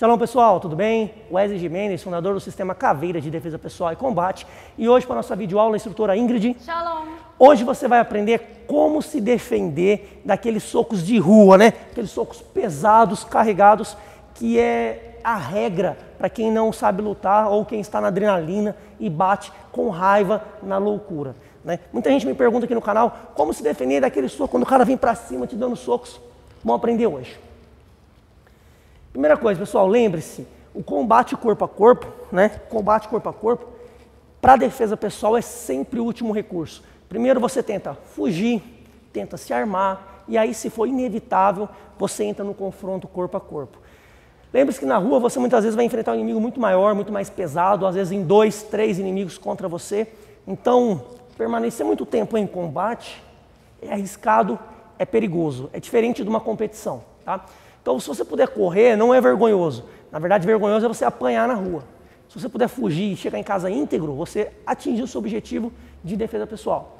Olá pessoal, tudo bem? Wesley Gimenez, fundador do Sistema Caveira de Defesa Pessoal e Combate. E hoje para a nossa videoaula, a instrutora Ingrid. Shalom! Hoje você vai aprender como se defender daqueles socos de rua, né? Aqueles socos pesados, carregados, que é a regra para quem não sabe lutar ou quem está na adrenalina e bate com raiva na loucura, né? Muita gente me pergunta aqui no canal como se defender daquele soco, quando o cara vem para cima te dando socos. Vamos aprender hoje. Primeira coisa, pessoal, lembre-se, o combate corpo a corpo, né? Combate corpo a corpo, para defesa pessoal é sempre o último recurso. Primeiro você tenta fugir, tenta se armar, e aí se for inevitável, você entra no confronto corpo a corpo. Lembre-se que na rua você muitas vezes vai enfrentar um inimigo muito maior, muito mais pesado, às vezes em 2, 3 inimigos contra você. Então, permanecer muito tempo em combate é arriscado, é perigoso, é diferente de uma competição, tá? Então, se você puder correr, não é vergonhoso. Na verdade, vergonhoso é você apanhar na rua. Se você puder fugir e chegar em casa íntegro, você atingiu o seu objetivo de defesa pessoal.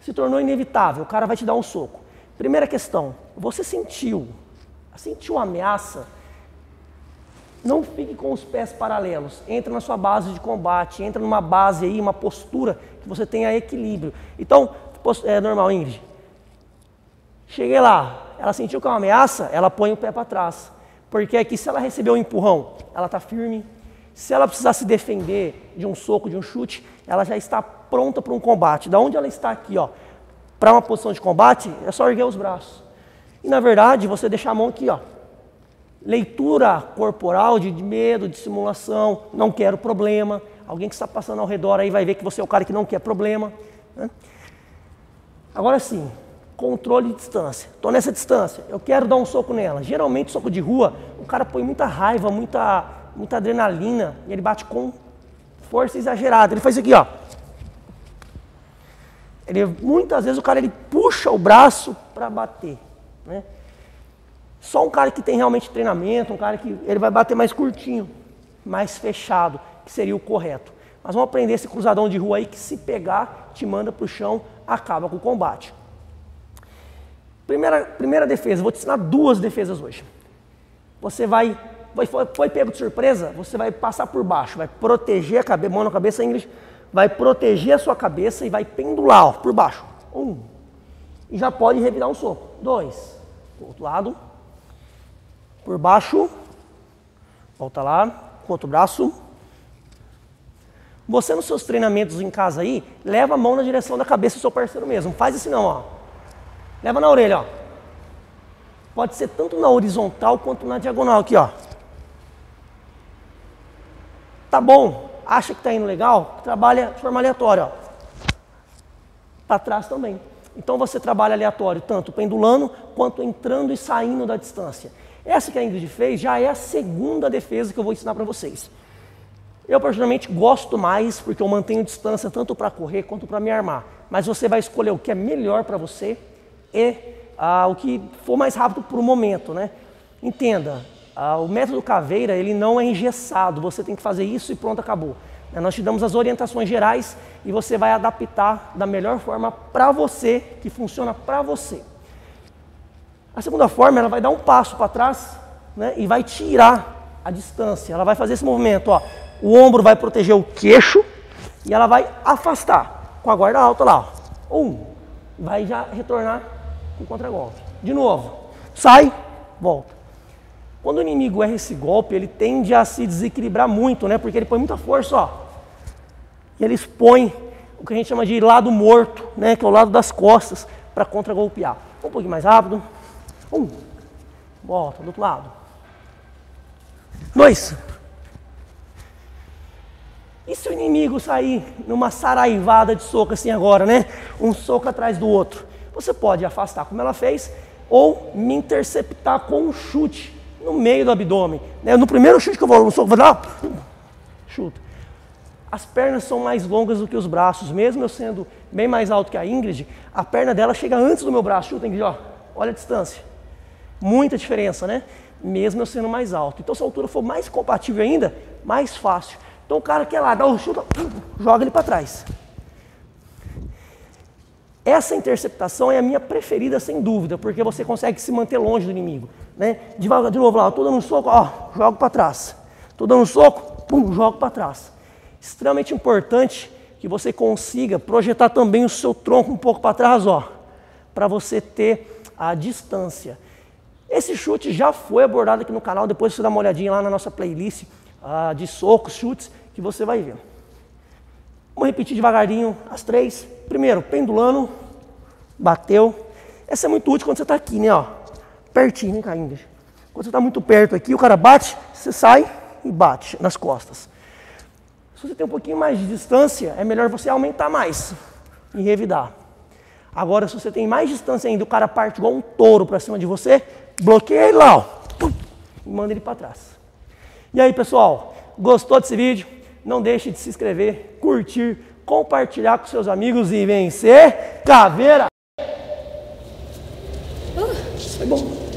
Se tornou inevitável, o cara vai te dar um soco. Primeira questão, você sentiu a ameaça? Não fique com os pés paralelos. Entra na sua base de combate, entra numa base aí, uma postura que você tenha equilíbrio. Então, é normal, Ingrid. Cheguei lá. Ela sentiu que é uma ameaça, ela põe o pé para trás. Porque aqui, se ela receber um empurrão, ela está firme. Se ela precisar se defender de um soco, de um chute, ela já está pronta para um combate. Da onde ela está aqui, ó, para uma posição de combate, é só erguer os braços. E, na verdade, você deixar a mão aqui, ó. Leitura corporal de medo, de simulação, não quero problema. Alguém que está passando ao redor aí vai ver que você é o cara que não quer problema, né? Agora sim. Controle de distância. Estou nessa distância, eu quero dar um soco nela. Geralmente, soco de rua, o cara põe muita raiva, muita adrenalina, e ele bate com força exagerada. Ele faz isso aqui, ó. Ele, muitas vezes o cara ele puxa o braço para bater, né? Só um cara que tem realmente treinamento, um cara que ele vai bater mais curtinho, mais fechado, que seria o correto. Mas vamos aprender esse cruzadão de rua aí que se pegar, te manda para o chão, acaba com o combate. Primeira defesa, vou te ensinar 2 defesas hoje. Você foi pego de surpresa, você vai passar por baixo, vai proteger a cabeça, mão na cabeça, Ingrid, vai proteger a sua cabeça e vai pendular, ó, por baixo. 1. E já pode revidar um soco. 2. Do outro lado. Por baixo. Volta lá. Com o outro braço. Você nos seus treinamentos em casa aí, leva a mão na direção da cabeça do seu parceiro mesmo. Faz assim não, ó. Leva na orelha, ó. Pode ser tanto na horizontal quanto na diagonal aqui, ó. Tá bom? Acha que tá indo legal? Trabalha de forma aleatória, ó. Pra trás também. Então você trabalha aleatório, tanto pendulando, quanto entrando e saindo da distância. Essa que a Ingrid fez já é a segunda defesa que eu vou ensinar pra vocês. Eu, particularmente, gosto mais porque eu mantenho distância tanto pra correr quanto pra me armar. Mas você vai escolher o que é melhor pra você e o que for mais rápido para o momento, né? Entenda, o método caveira ele não é engessado, você tem que fazer isso e pronto, acabou. Nós te damos as orientações gerais e você vai adaptar da melhor forma para você, que funciona para você. A segunda forma, ela vai dar um passo para trás, né, e vai tirar a distância, ela vai fazer esse movimento, ó. O ombro vai proteger o queixo e ela vai afastar com a guarda alta lá, ó. 1, vai já retornar o contra-golpe. De novo, sai, volta. Quando o inimigo erra esse golpe, ele tende a se desequilibrar muito, né? Porque ele põe muita força, ó. E ele expõe o que a gente chama de lado morto, né? Que é o lado das costas, para contra-golpear. Um pouquinho mais rápido. 1. Volta, do outro lado. 2. E se o inimigo sair numa saraivada de soco assim agora, né? Um soco atrás do outro. Você pode afastar como ela fez ou me interceptar com um chute no meio do abdômen. No primeiro chute que eu vou, no soco, vou dar, chuta. As pernas são mais longas do que os braços. Mesmo eu sendo bem mais alto que a Ingrid, a perna dela chega antes do meu braço. Chuta, Ingrid, ó. Olha a distância. Muita diferença, né? Mesmo eu sendo mais alto. Então se a altura for mais compatível ainda, mais fácil. Então o cara quer lá, dá um chute, joga ele para trás. Essa interceptação é a minha preferida, sem dúvida, porque você consegue se manter longe do inimigo, né? De novo lá, estou dando um soco, ó, jogo para trás. Estou dando um soco, pum, jogo para trás. Extremamente importante que você consiga projetar também o seu tronco um pouco para trás, ó, para você ter a distância. Esse chute já foi abordado aqui no canal, depois você dá uma olhadinha lá na nossa playlist de socos, chutes, que você vai ver. Vamos repetir devagarinho as três. Primeiro, pendulando, bateu. Essa é muito útil quando você está aqui, né? Ó, pertinho, hein, caindo. Quando você está muito perto aqui, o cara bate, você sai e bate nas costas. Se você tem um pouquinho mais de distância, é melhor você aumentar mais e revidar. Agora, se você tem mais distância ainda, o cara parte igual um touro para cima de você, bloqueia ele lá, ó, e manda ele para trás. E aí, pessoal, gostou desse vídeo? Não deixe de se inscrever, curtir, compartilhar com seus amigos e vencer Caveira! Foi bom.